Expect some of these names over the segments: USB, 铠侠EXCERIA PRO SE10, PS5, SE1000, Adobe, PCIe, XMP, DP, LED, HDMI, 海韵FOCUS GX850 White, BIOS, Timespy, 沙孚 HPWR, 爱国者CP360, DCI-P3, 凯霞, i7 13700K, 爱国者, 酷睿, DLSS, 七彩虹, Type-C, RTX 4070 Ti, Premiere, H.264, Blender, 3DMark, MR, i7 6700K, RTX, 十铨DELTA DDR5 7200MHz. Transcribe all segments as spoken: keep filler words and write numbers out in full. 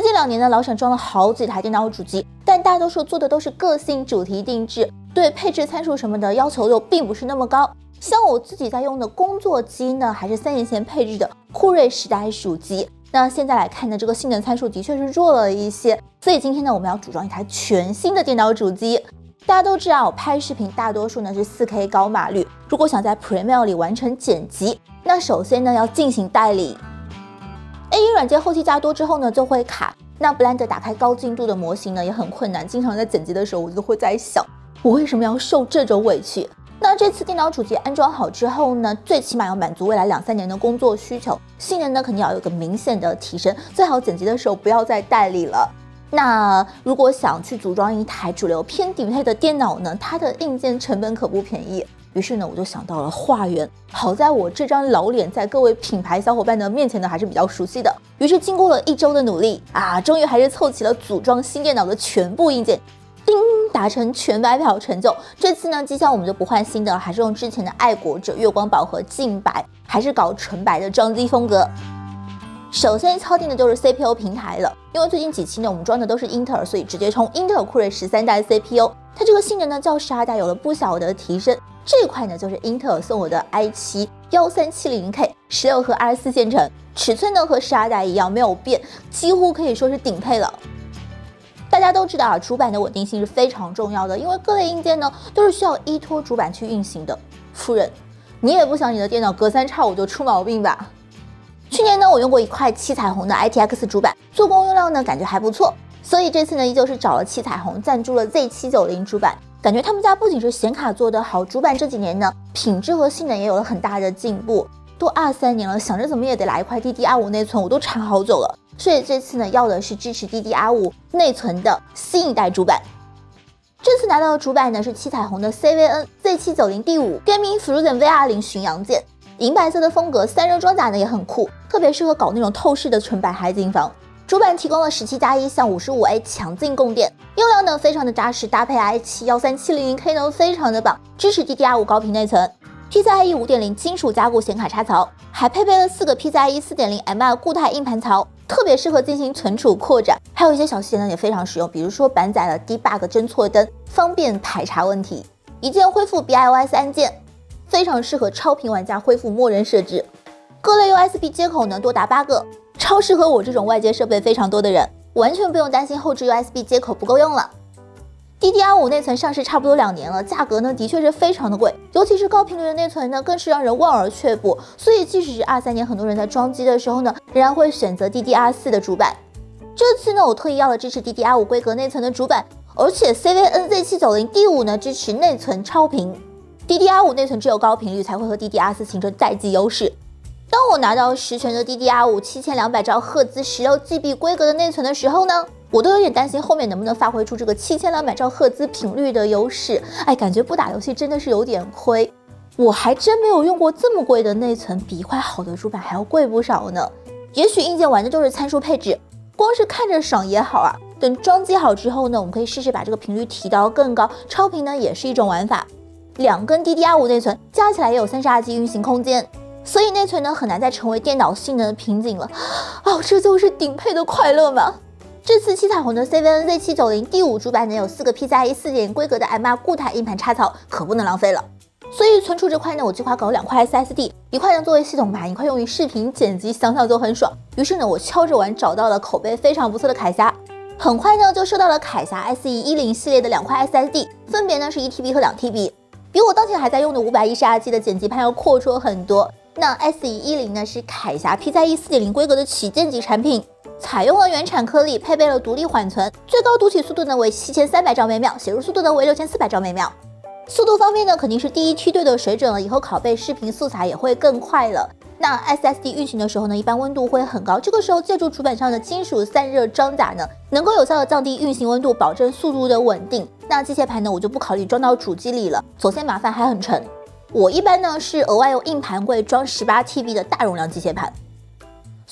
最近两年呢，老沈装了好几台电脑主机，但大多数做的都是个性主题定制，对配置参数什么的要求又并不是那么高。像我自己在用的工作机呢，还是三年前配置的酷睿时代主机。 那现在来看呢，这个性能参数的确是弱了一些，所以今天呢，我们要组装一台全新的电脑主机。大家都知道，我拍视频大多数呢是 四K 高码率，如果想在 Premiere 里完成剪辑，那首先呢要进行代理 A E 软件后期加多之后呢就会卡，那 Blender 打开高精度的模型呢也很困难，经常在剪辑的时候我就会在想，我为什么要受这种委屈？ 那这次电脑主机安装好之后呢，最起码要满足未来两三年的工作需求，性能呢肯定要有一个明显的提升，最好剪辑的时候不要再代理了。那如果想去组装一台主流偏顶配的电脑呢，它的硬件成本可不便宜。于是呢，我就想到了化缘。好在我这张老脸在各位品牌小伙伴的面前呢还是比较熟悉的。于是经过了一周的努力啊，终于还是凑齐了组装新电脑的全部硬件。 达成全白嫖成就。这次呢，机箱我们就不换新的，还是用之前的爱国者、月光宝和净白，还是搞纯白的装机风格。首先敲定的就是 C P U 平台了，因为最近几期呢，我们装的都是英特尔，所以直接冲英特尔酷睿十三代 C P U。它这个性能呢，较十二代有了不小的提升。这块呢，就是英特尔送我的 i 七 一三七零 K， 十六核二十四线程，尺寸呢和十二代一样没有变，几乎可以说是顶配了。 大家都知道啊，主板的稳定性是非常重要的，因为各类硬件呢都是需要依托主板去运行的。夫人，你也不想你的电脑隔三差五就出毛病吧？去年呢，我用过一块七彩虹的 R T X 主板，做工用料呢感觉还不错，所以这次呢依旧是找了七彩虹赞助了 Z 七九零 主板，感觉他们家不仅是显卡做得好，主板这几年呢品质和性能也有了很大的进步。都二三年了，想着怎么也得来一块 D D R 五 内存，我都馋好久了。 所以这次呢，要的是支持 D D R 五 内存的新一代主板。这次拿到的主板呢是七彩虹的 C V N Z 七九零 D 五 Gaming Frozen V 二十巡洋舰，银白色的风格，散热装甲呢也很酷，特别适合搞那种透视的纯白海景房。主板提供了十七加一向 五十五 A 强劲供电，用料呢非常的扎实，搭配 i 七 一三七零 K 呢非常的棒，支持 D D R 五 高频内存。 P C I E 五点零 金属加固显卡插槽，还配备了四个 P C I E 四点零 M 二 固态硬盘槽，特别适合进行存储扩展。还有一些小细节呢也非常实用，比如说板载了 debug 侦错灯，方便排查问题。一键恢复 B I O S 按键，非常适合超频玩家恢复默认设置。各类 U S B 接口呢多达八个，超适合我这种外接设备非常多的人，完全不用担心后置 U S B 接口不够用了。 D D R 五 内存上市差不多两年了，价格呢的确是非常的贵，尤其是高频率的内存呢，更是让人望而却步。所以即使是二三年，很多人在装机的时候呢，仍然会选择 D D R 四 的主板。这次呢，我特意要了支持 D D R 五 规格内存的主板，而且 C V N Z 七九零 D 五 呢支持内存超频。D D R 五 内存只有高频率才会和 D D R 四 形成代际优势。当我拿到十全的 D D R 五 七千两百兆赫兹 十六 G B 规格的内存的时候呢？ 我都有点担心后面能不能发挥出这个七千两百兆赫兹频率的优势，哎，感觉不打游戏真的是有点亏。我还真没有用过这么贵的内存，比一块好的主板还要贵不少呢。也许硬件玩的就是参数配置，光是看着爽也好啊。等装机好之后呢，我们可以试试把这个频率提到更高，超频呢也是一种玩法。两根 D D R 五 内存加起来也有三十二 G 运行空间，所以内存呢很难再成为电脑性能的瓶颈了。哦，这就是顶配的快乐嘛！ 这次七彩虹的 C V N Z 七九零 D 五 主板呢有四个 P C I E 四点零 规格的 M 二 固态硬盘插槽，可不能浪费了。所以存储这块呢，我计划搞两块 S S D， 一块呢作为系统盘，一块用于视频剪辑，想想就很爽。于是呢，我敲着玩找到了口碑非常不错的凯霞，很快呢就收到了凯霞 S E 一零 系列的两块 S S D， 分别呢是 一 T B 和 两 T B， 比我当前还在用的 五百一十二 G 的剪辑盘要阔绰很多。那 S E 一零 呢是凯霞 P C I E 四点零 规格的旗舰级产品。 采用了原产颗粒，配备了独立缓存，最高读取速度呢为七千三百兆每秒，写入速度呢为六千四百兆每秒。速度方面呢，肯定是第一梯队的水准了，以后拷贝视频素材也会更快了。那 S S D 运行的时候呢，一般温度会很高，这个时候借助主板上的金属散热装甲呢，能够有效的降低运行温度，保证速度的稳定。那机械盘呢，我就不考虑装到主机里了，首先麻烦还很沉。我一般呢是额外用硬盘柜装 十八 T B 的大容量机械盘。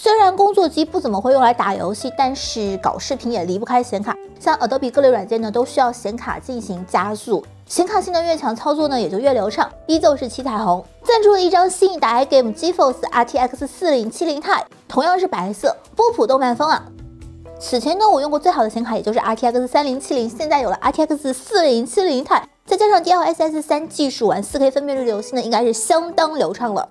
虽然工作机不怎么会用来打游戏，但是搞视频也离不开显卡。像 Adobe 各类软件呢，都需要显卡进行加速，显卡性能越强，操作呢也就越流畅。依旧是七彩虹赞助了一张新一代 iGame GeForce R T X 四零七零 Ti， 同样是白色，波普动漫风啊。此前呢，我用过最好的显卡也就是 R T X 三零七零，现在有了 R T X 四零七零 Ti， 再加上 D L S S 三技术，玩 四K 分辨率的游戏呢，应该是相当流畅了。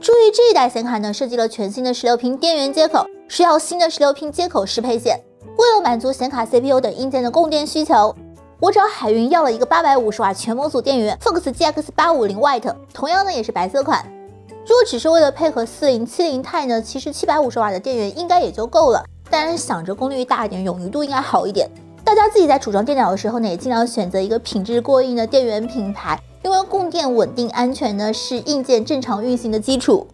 注意这一代显卡呢，设计了全新的十六频电源接口，是要新的十六频接口适配线，为了满足显卡、C P U 等硬件的供电需求。 我找海云要了一个八百五十瓦全模组电源 Fox G X 八五零 White， 同样呢也是白色款。如果只是为了配合四零七零 Ti 呢，其实七百五十瓦的电源应该也就够了。当然想着功率大一点，冗余度应该好一点。大家自己在组装电脑的时候呢，也尽量选择一个品质过硬的电源品牌，因为供电稳定、安全呢是硬件正常运行的基础。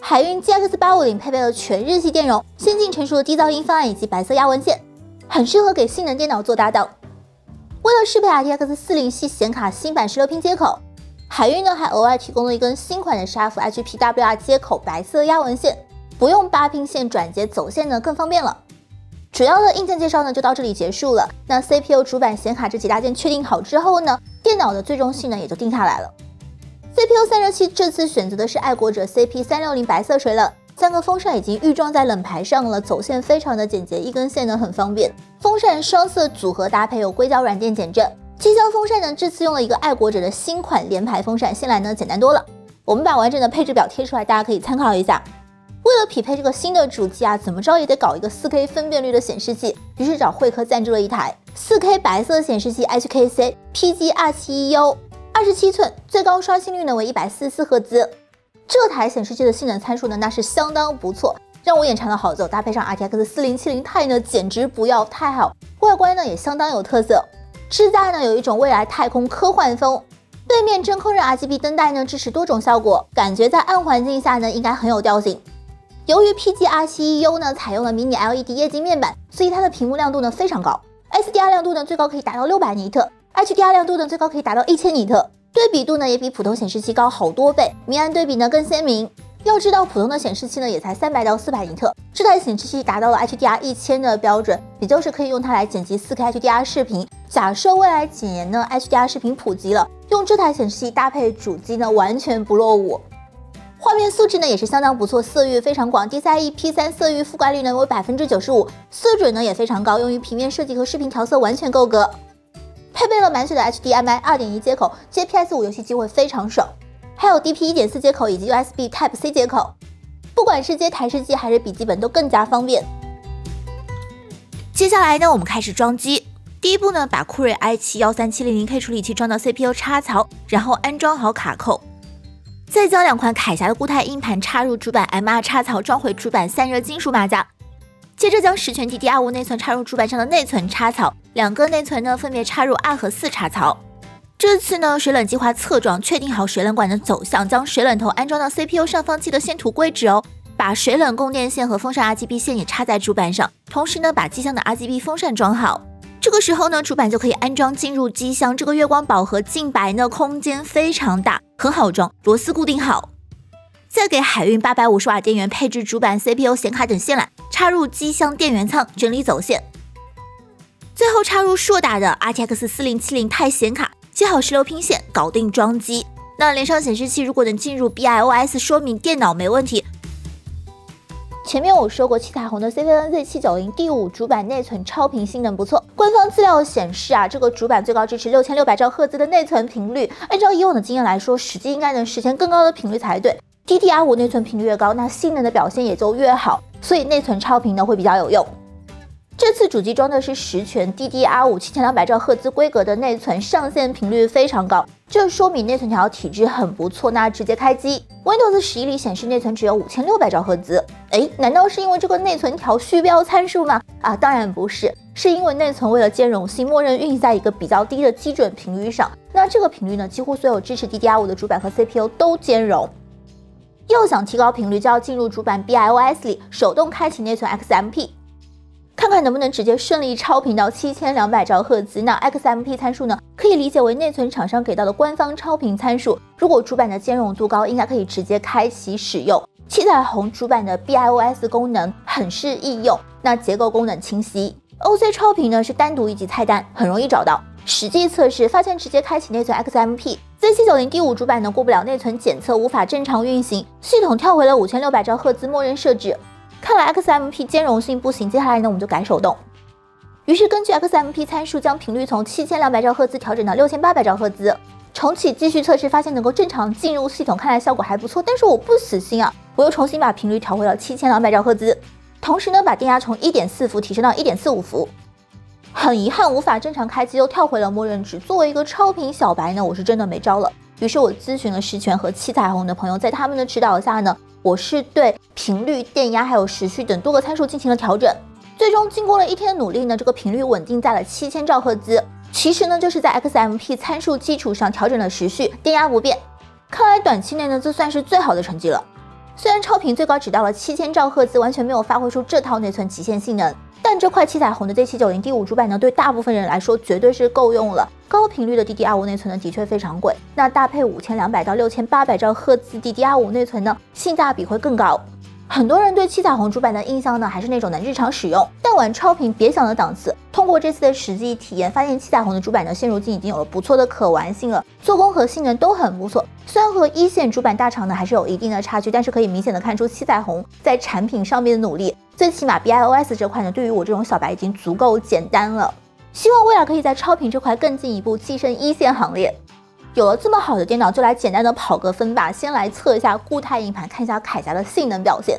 海云 G X 八五零 配备了全日系电容、先进成熟的低噪音方案以及白色压纹线，很适合给性能电脑做搭档。 为了适配 R T X 四零系显卡新版十六频接口，海运呢还额外提供了一根新款的沙孚 H P W R 接口，白色压纹线，不用八频线转接，走线呢更方便了。主要的硬件介绍呢就到这里结束了。那 C P U、主板、显卡这几大件确定好之后呢，电脑的最终性能也就定下来了。C P U 散热器这次选择的是爱国者 C P 三六零白色水冷，三个风扇已经预装在冷排上了，走线非常的简洁，一根线呢很方便。 风扇双色组合搭配有硅胶软垫减震，机箱风扇呢这次用了一个爱国者的新款连排风扇，线缆呢简单多了。我们把完整的配置表贴出来，大家可以参考一下。为了匹配这个新的主机啊，怎么着也得搞一个 四K 分辨率的显示器，于是找惠科赞助了一台 四K 白色显示器 H K C P G 二七一 U， 二十七寸，最高刷新率呢为一百四十四赫兹。这台显示器的性能参数呢那是相当不错。 让我眼馋了好久，搭配上 R T X 四零七零 Ti 呢，简直不要太好。外观呢也相当有特色，支架呢有一种未来太空科幻风，背面真空热 R G B 灯带呢支持多种效果，感觉在暗环境下呢应该很有调性。由于 P G 二七一 U 呢采用了迷你 L E D 液晶面板，所以它的屏幕亮度呢非常高 ，S D R 亮度呢最高可以达到六百尼特 ，H D R 亮度呢最高可以达到 一千尼特，对比度呢也比普通显示器高好多倍，明暗对比呢更鲜明。 要知道，普通的显示器呢也才三百到四百尼特，这台显示器达到了 H D R 一千的标准，也就是可以用它来剪辑 四K H D R 视频。假设未来几年呢 ，H D R 视频普及了，用这台显示器搭配主机呢，完全不落伍。画面素质呢也是相当不错，色域非常广 ，D C I E P 三 色域覆盖率呢为 百分之九十五， 色准呢也非常高，用于平面设计和视频调色完全够格。配备了满血的 H D M I 二点一 接口，接 P S 五 游戏机会非常爽。 还有 D P 一点四 接口以及 U S B Type C 接口，不管是接台式机还是笔记本都更加方便。接下来呢，我们开始装机。第一步呢，把酷睿 i 七 一三七零零 K 处理器装到 C P U 插槽，然后安装好卡扣。再将两款铠侠的固态硬盘插入主板 M R 插槽，装回主板散热金属马甲。接着将十全 D D R 五 内存插入主板上的内存插槽，两个内存呢分别插入二和四插槽。 这次呢，水冷计划侧装，确定好水冷管的走向，将水冷头安装到 C P U 上方器的线图规值哦。把水冷供电线和风扇 R G B 线也插在主板上，同时呢，把机箱的 R G B 风扇装好。这个时候呢，主板就可以安装进入机箱。这个月光宝和净白呢，空间非常大，很好装，螺丝固定好。再给海运八百五十瓦电源配置主板 C P U 显卡等线缆，插入机箱电源仓，整理走线。最后插入硕大的 R T X 四零七零 Ti 显卡。 接好十六频线，搞定装机。那连上显示器，如果能进入 B I O S 说明，电脑没问题。前面我说过，七彩虹的 C V N Z 七九零 D 五 主板内存超频性能不错。官方资料显示啊，这个主板最高支持六千六百兆赫兹的内存频率。按照以往的经验来说，实际应该能实现更高的频率才对。D D R 五 内存频率越高，那性能的表现也就越好，所以内存超频呢会比较有用。 这次主机装的是十全 D D R 五 七千两百兆赫兹规格的内存，上线频率非常高，这说明内存条体质很不错。那直接开机 ，Windows 十一里显示内存只有五千六百兆赫兹。哎，难道是因为这个内存条虚标参数吗？啊，当然不是，是因为内存为了兼容性，默认运行在一个比较低的基准频率上。那这个频率呢，几乎所有支持 D D R 五 的主板和 C P U 都兼容。 要想提高频率，就要进入主板 B I O S 里，手动开启内存 X M P。 看看能不能直接顺利超频到七千两百兆赫兹。那 X M P 参数呢，可以理解为内存厂商给到的官方超频参数。如果主板的兼容度高，应该可以直接开启使用。七彩虹主板的 B I O S 功能很适易用，那结构功能清晰。O C 超频呢是单独一级菜单，很容易找到。实际测试发现，直接开启内存 X M P。 Z 七九零 D 五 主板呢过不了内存检测，无法正常运行，系统跳回了五千六百兆赫兹默认设置。看来 X M P 兼容性不行，接下来呢我们就改手动。于是根据 X M P 参数，将频率从七千两百兆赫兹调整到六千八百兆赫兹。重启继续测试，发现能够正常进入系统，看来效果还不错。但是我不死心啊，我又重新把频率调回到七千两百兆赫兹，同时呢把电压从 一点四伏提升到 一点四五伏。 很遗憾，无法正常开机，又跳回了默认值。作为一个超频小白呢，我是真的没招了。于是我咨询了石泉和七彩虹的朋友，在他们的指导下呢，我是对频率、电压还有时序等多个参数进行了调整。最终经过了一天的努力呢，这个频率稳定在了七千兆赫兹。其实呢，这是在 X M P 参数基础上调整了时序，电压不变。看来短期内呢，这算是最好的成绩了。虽然超频最高只到了七千兆赫兹，完全没有发挥出这套内存极限性能。 但这块七彩虹的 Z 七九零 D 五 主板呢，对大部分人来说绝对是够用了。高频率的 D D R 五 内存呢，的确非常贵。那搭配五千两百到六千八百兆赫兹 D D R 五 内存呢，性价比会更高。很多人对七彩虹主板的印象呢，还是那种能日常使用，但玩超频别想的档次。通过这次的实际体验，发现七彩虹的主板呢，现如今已经有了不错的可玩性了，做工和性能都很不错。虽然和一线主板大厂呢，还是有一定的差距，但是可以明显的看出七彩虹在产品上面的努力。 最起码 B I O S 这块呢，对于我这种小白已经足够简单了。希望未来可以在超频这块更进一步，跻身一线行列。有了这么好的电脑，就来简单的跑个分吧。先来测一下固态硬盘，看一下铠侠的性能表现。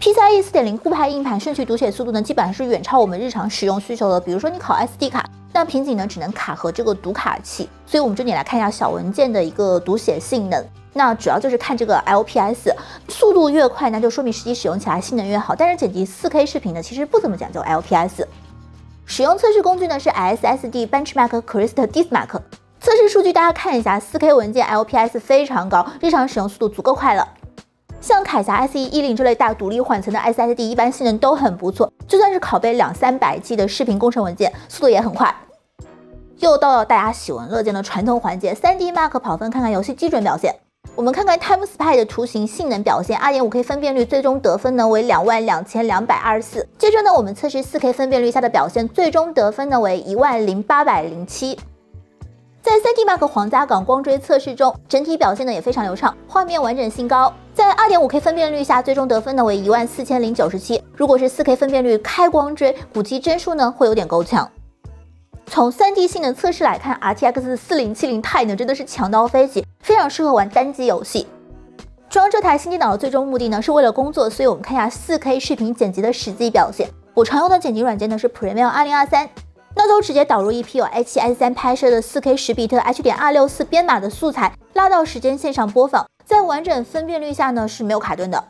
P C I E 四点零 固态硬盘顺序读写速度呢，基本上是远超我们日常使用需求的。比如说你考 S D 卡，那瓶颈呢只能卡和这个读卡器。所以我们重点来看一下小文件的一个读写性能。 那主要就是看这个 L P S， 速度越快，那就说明实际使用起来性能越好。但是剪辑 四K 视频呢，其实不怎么讲究 L P S。使用测试工具呢是 I S S D Benchmark Crystal Disk Mark。测试数据大家看一下 ，四K 文件 L P S 非常高，日常使用速度足够快了。像铠侠 S E 一零这类大独立缓存的 S S D， 一般性能都很不错，就算是拷贝两三百 G 的视频工程文件，速度也很快。又到了大家喜闻乐见的传统环节 ，三 D Mark 跑分，看看游戏基准表现。 我们看看 Timespy 的图形性能表现 ，二点五K 分辨率最终得分呢为两万两千两百二十四。接着呢，我们测试 四K 分辨率下的表现，最终得分呢为一万零八百零七。在 三 D Mark 皇家港光追测试中，整体表现呢也非常流畅，画面完整性高。在 二点五K 分辨率下，最终得分呢为一万四千零九十七。如果是 四K 分辨率开光追，估计帧数呢会有点够呛。 从 三 D 性能测试来看 ，R T X 四零七零 Ti 呢真的是强到飞起，非常适合玩单机游戏。装这台新电脑的最终目的呢是为了工作，所以我们看一下 四K 视频剪辑的实际表现。我常用的剪辑软件呢是 Premiere 二零二三，那就直接导入一批有 H K C 拍摄的 四K 十比特 H 点二六四 编码的素材，拉到时间线上播放，在完整分辨率下呢是没有卡顿的。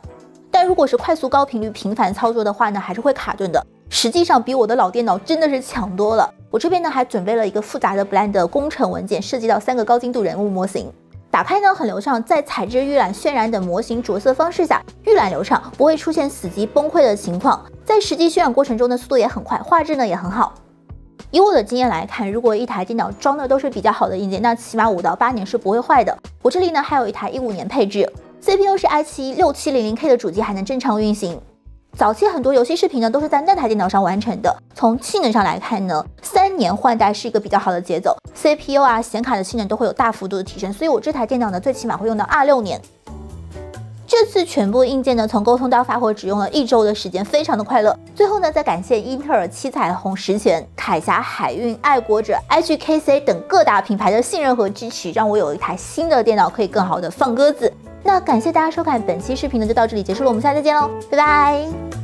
但如果是快速高频率频繁操作的话呢，还是会卡顿的。 实际上比我的老电脑真的是强多了。我这边呢还准备了一个复杂的 Blend 工程文件，涉及到三个高精度人物模型。打开呢很流畅，在材质预览、渲染等模型着色方式下，预览流畅，不会出现死机崩溃的情况。在实际渲染过程中呢，速度也很快，画质呢也很好。以我的经验来看，如果一台电脑装的都是比较好的硬件，那起码五到八年是不会坏的。我这里呢还有一台一五年配置 ，C P U 是 i 七 六七零零 K 的主机，还能正常运行。 早期很多游戏视频呢都是在那台电脑上完成的。从性能上来看呢，三年换代是一个比较好的节奏 ，C P U 啊、显卡的性能都会有大幅度的提升。所以我这台电脑呢，最起码会用到二十六年。这次全部硬件呢，从沟通到发货只用了一周的时间，非常的快乐。最后呢，再感谢英特尔、七彩虹、石泉、铠侠、海运、爱国者、H K C 等各大品牌的信任和支持，让我有一台新的电脑可以更好的放鸽子。 那感谢大家收看本期视频呢，就到这里结束了，我们下次再见喽，拜拜。